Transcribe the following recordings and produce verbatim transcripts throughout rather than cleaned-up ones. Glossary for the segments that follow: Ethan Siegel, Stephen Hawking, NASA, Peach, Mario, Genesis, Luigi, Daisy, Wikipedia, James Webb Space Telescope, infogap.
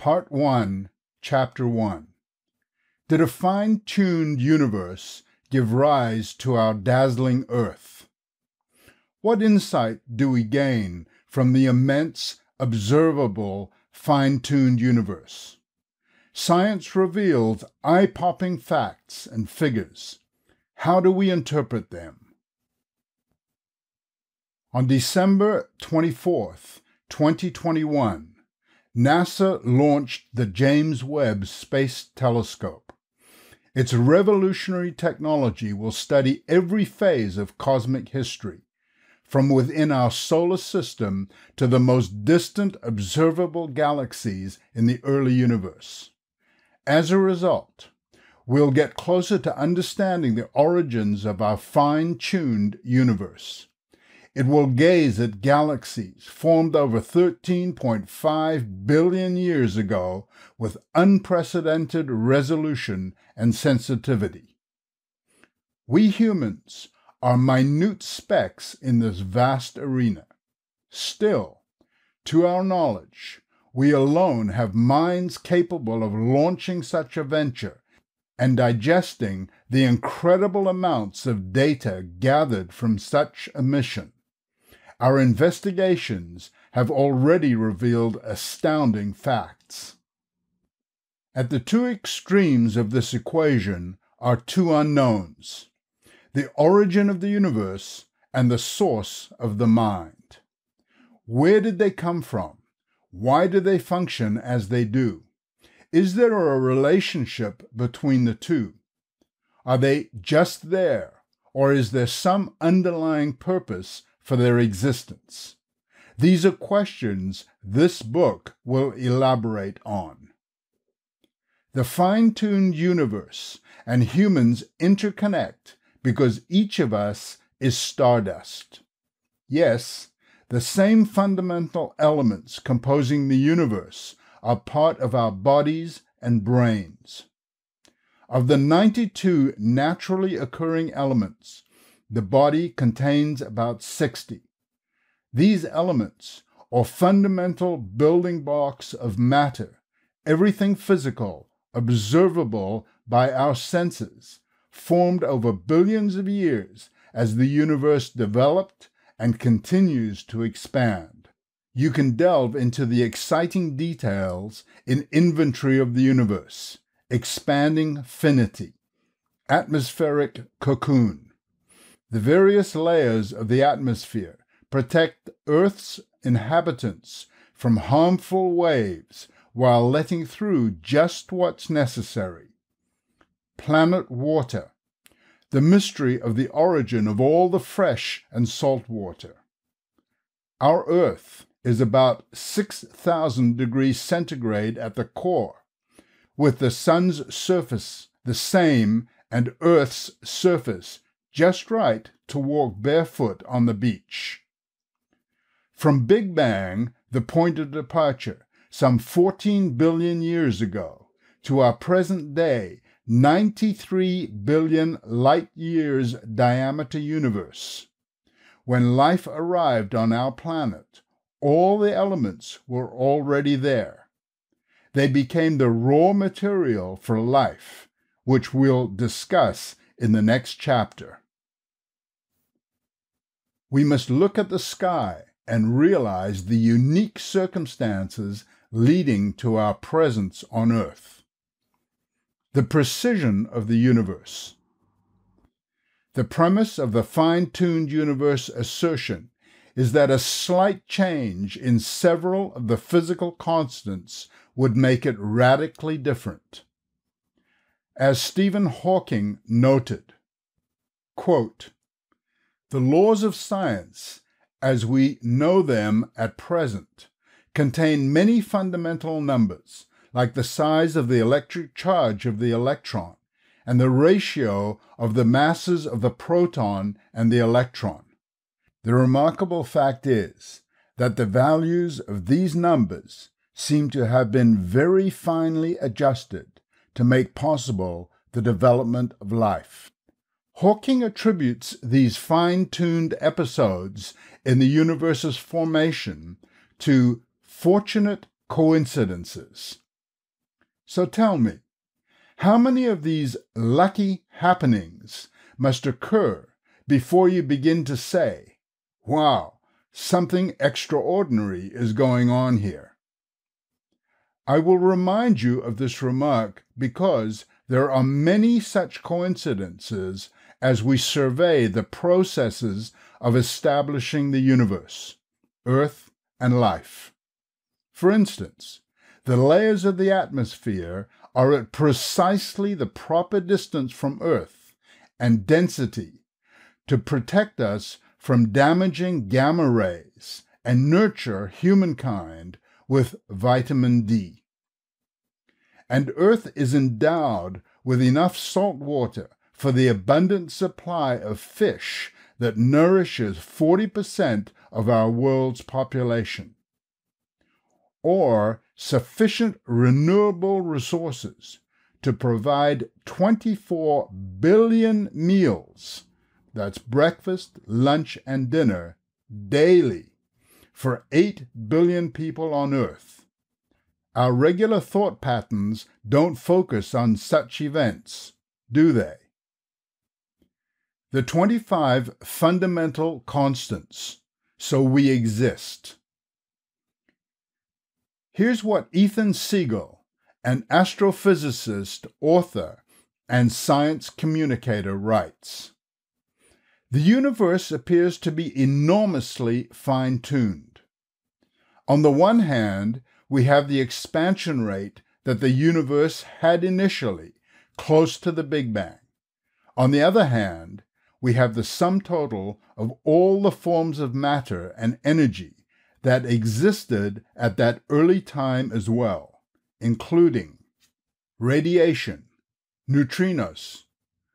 Part one, Chapter one. Did a fine-tuned universe give rise to our dazzling Earth? What insight do we gain from the immense, observable, fine-tuned universe? Science reveals eye-popping facts and figures. How do we interpret them? On December twenty-fourth, twenty twenty-one, NASA launched the James Webb Space Telescope. Its revolutionary technology will study every phase of cosmic history, from within our solar system to the most distant observable galaxies in the early universe. As a result, we'll get closer to understanding the origins of our fine-tuned universe. It will gaze at galaxies formed over thirteen point five billion years ago with unprecedented resolution and sensitivity. We humans are minute specks in this vast arena. Still, to our knowledge, we alone have minds capable of launching such a venture and digesting the incredible amounts of data gathered from such a mission. Our investigations have already revealed astounding facts. At the two extremes of this equation are two unknowns: the origin of the universe and the source of the mind. Where did they come from? Why do they function as they do? Is there a relationship between the two? Are they just there, or is there some underlying purpose for their existence? These are questions this book will elaborate on. The fine-tuned universe and humans interconnect because each of us is stardust. Yes, the same fundamental elements composing the universe are part of our bodies and brains. Of the ninety-two naturally occurring elements, the body contains about sixty. These elements are fundamental building blocks of matter, everything physical, observable by our senses, formed over billions of years as the universe developed and continues to expand. You can delve into the exciting details in Inventory of the Universe, Expanding Finity, Atmospheric Cocoon. The various layers of the atmosphere protect Earth's inhabitants from harmful waves while letting through just what's necessary. Planet water, the mystery of the origin of all the fresh and salt water. Our Earth is about six thousand degrees centigrade at the core, with the Sun's surface the same and Earth's surface just right to walk barefoot on the beach. From Big Bang, the point of departure, some fourteen billion years ago, to our present day, ninety-three billion light-years diameter universe. When life arrived on our planet, all the elements were already there. They became the raw material for life, which we'll discuss in the next chapter. We must look at the sky and realize the unique circumstances leading to our presence on Earth. The precision of the universe. The premise of the fine-tuned universe assertion is that a slight change in several of the physical constants would make it radically different. As Stephen Hawking noted, quote, "The laws of science, as we know them at present, contain many fundamental numbers, like the size of the electric charge of the electron and the ratio of the masses of the proton and the electron. The remarkable fact is that the values of these numbers seem to have been very finely adjusted to make possible the development of life." Hawking attributes these fine-tuned episodes in the universe's formation to fortunate coincidences. So tell me, how many of these lucky happenings must occur before you begin to say, wow, something extraordinary is going on here? I will remind you of this remark because there are many such coincidences as we survey the processes of establishing the universe, Earth, and life. For instance, the layers of the atmosphere are at precisely the proper distance from Earth and density to protect us from damaging gamma rays and nurture humankind with vitamin D. And Earth is endowed with enough salt water for the abundant supply of fish that nourishes forty percent of our world's population, or sufficient renewable resources to provide twenty-four billion meals, that's breakfast, lunch, and dinner, daily, for eight billion people on Earth. Our regular thought patterns don't focus on such events, do they? The twenty-five fundamental constants, so we exist. Here's what Ethan Siegel, an astrophysicist, author, and science communicator, writes. The universe appears to be enormously fine-tuned. On the one hand, we have the expansion rate that the universe had initially, close to the Big Bang. On the other hand, we have the sum total of all the forms of matter and energy that existed at that early time as well, including radiation, neutrinos,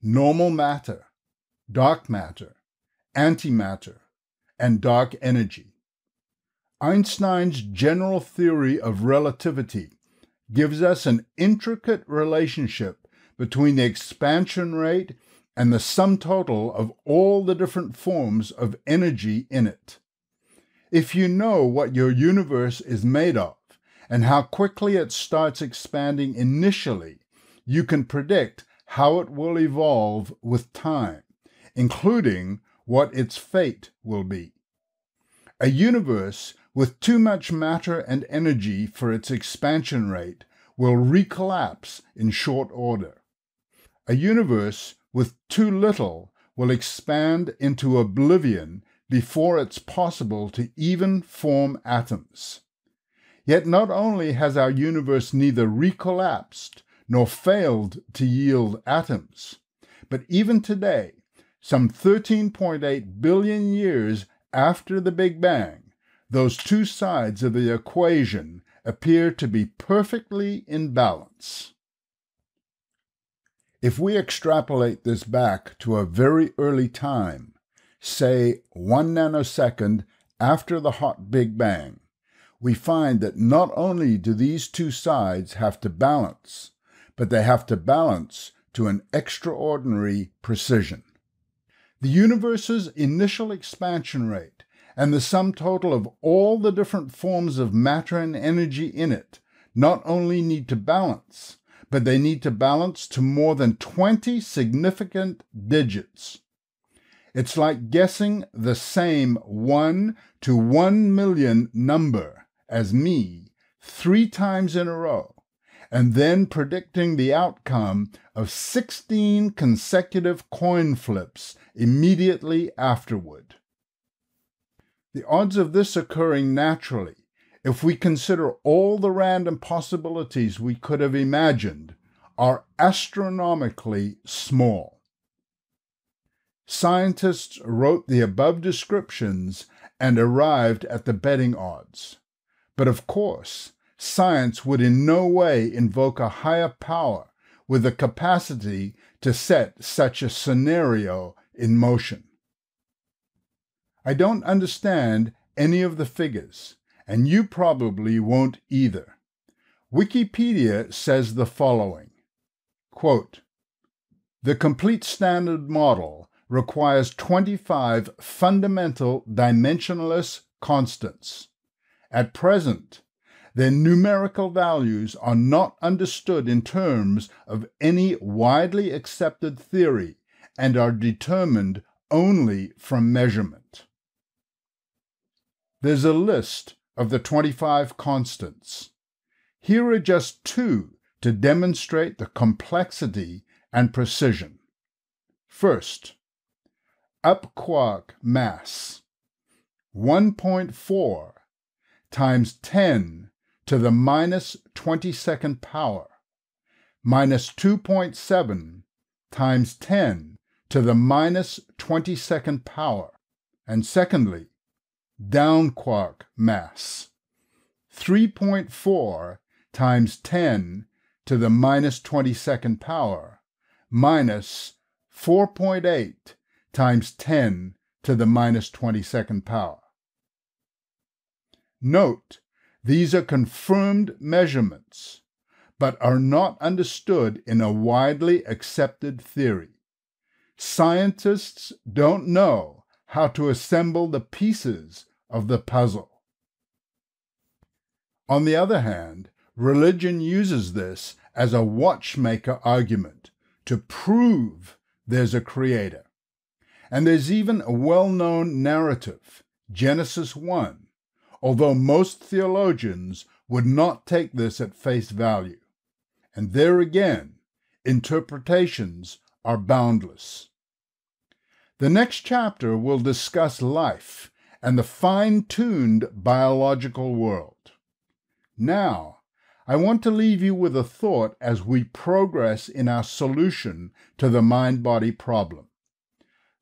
normal matter, dark matter, antimatter, and dark energy. Einstein's general theory of relativity gives us an intricate relationship between the expansion rate and the sum total of all the different forms of energy in it. If you know what your universe is made of and how quickly it starts expanding initially, you can predict how it will evolve with time, including what its fate will be. A universe with too much matter and energy for its expansion rate will recollapse in short order. A universe with too little will expand into oblivion before it's possible to even form atoms. Yet not only has our universe neither recollapsed nor failed to yield atoms, but even today, some thirteen point eight billion years after the Big Bang, those two sides of the equation appear to be perfectly in balance. If we extrapolate this back to a very early time, say, one nanosecond after the hot Big Bang, we find that not only do these two sides have to balance, but they have to balance to an extraordinary precision. The universe's initial expansion rate and the sum total of all the different forms of matter and energy in it not only need to balance, but they need to balance to more than twenty significant digits. It's like guessing the same one to one million number as me three times in a row, and then predicting the outcome of sixteen consecutive coin flips immediately afterward. The odds of this occurring naturally, if we consider all the random possibilities we could have imagined, are astronomically small. Scientists wrote the above descriptions and arrived at the betting odds. But of course, science would in no way invoke a higher power with the capacity to set such a scenario in motion. I don't understand any of the figures, and you probably won't either. Wikipedia says the following, quote, "The complete standard model requires twenty-five fundamental dimensionless constants. At present, Their numerical values are not understood in terms of any widely accepted theory and are determined only from measurement. There's a list of the twenty-five constants. Here are just two to demonstrate the complexity and precision. First, up quark mass, one point four times ten to the minus twenty-second power, minus two point seven times ten to the minus twenty-second power. And secondly, down quark mass, three point four times ten to the minus twenty-second power, minus four point eight times ten to the minus twenty-second power. Note, these are confirmed measurements, but are not understood in a widely accepted theory. Scientists don't know how to assemble the pieces of the puzzle. On the other hand, religion uses this as a watchmaker argument to prove there's a creator. And there's even a well-known narrative, Genesis one, although most theologians would not take this at face value. And there again, interpretations are boundless. The next chapter will discuss life and the fine-tuned biological world. Now, I want to leave you with a thought as we progress in our solution to the mind-body problem.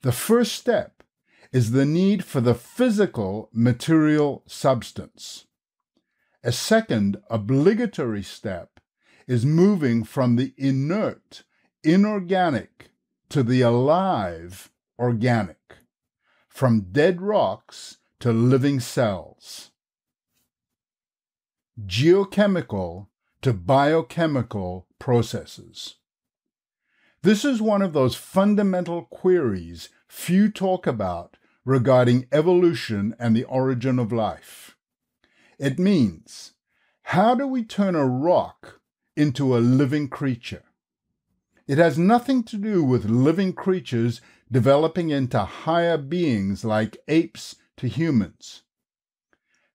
The first step is the need for the physical material substance. A second obligatory step is moving from the inert, inorganic, to the alive, organic, from dead rocks to living cells. Geochemical to biochemical processes. This is one of those fundamental queries few talk about regarding evolution and the origin of life. It means, how do we turn a rock into a living creature? It has nothing to do with living creatures developing into higher beings like apes to humans.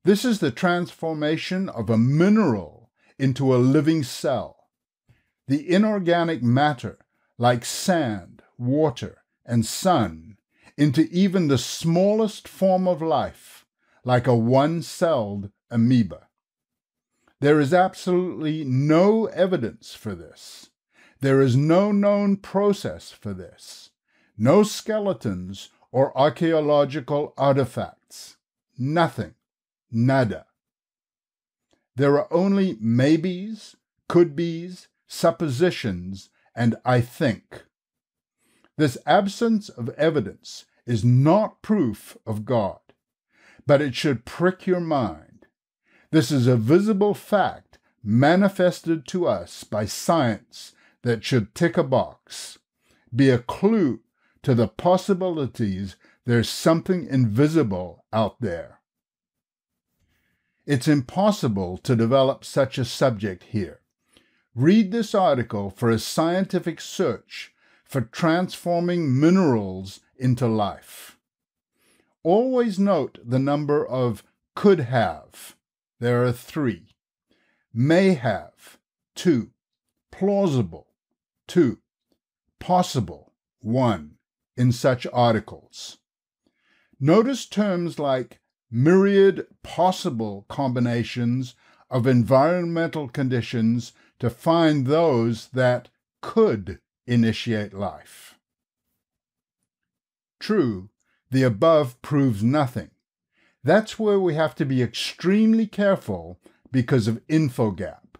This is the transformation of a mineral into a living cell. The inorganic matter, like sand, water, and sun, into even the smallest form of life, like a one-celled amoeba. There is absolutely no evidence for this. There is no known process for this. No skeletons or archaeological artifacts. Nothing. Nada. There are only maybes, could-bes, suppositions, and I think. This absence of evidence is not proof of God, but it should prick your mind. This is a visible fact manifested to us by science that should tick a box, be a clue to the possibilities there's something invisible out there. It's impossible to develop such a subject here. Read this article for a scientific search for transforming minerals into life. Always note the number of could have. There are three. May have, two. Plausible, two. Possible, one, in such articles. Notice terms like myriad possible combinations of environmental conditions to find those that could initiate life. True, the above proves nothing. That's where we have to be extremely careful because of infogap.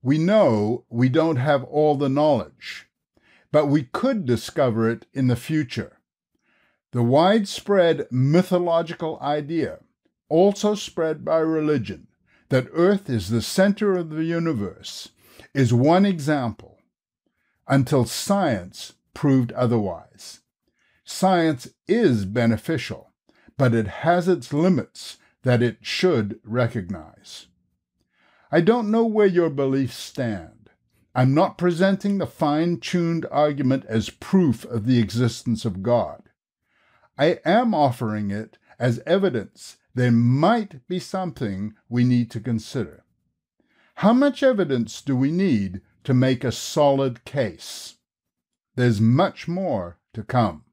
We know we don't have all the knowledge, but we could discover it in the future. The widespread mythological idea, also spread by religion, that Earth is the center of the universe, is one example, until science proved otherwise. Science is beneficial, but it has its limits that it should recognize. I don't know where your beliefs stand. I'm not presenting the fine-tuned argument as proof of the existence of God. I am offering it as evidence there might be something we need to consider. How much evidence do we need to make a solid case? There's much more to come.